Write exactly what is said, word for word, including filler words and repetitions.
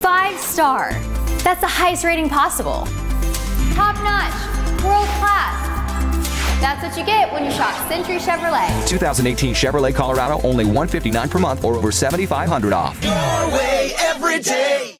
Five star. That's the highest rating possible. Top notch, world class. That's what you get when you shop Century Chevrolet. two thousand eighteen Chevrolet Colorado, only one hundred fifty-nine dollars per month or over seven thousand five hundred dollars off. Your way every day.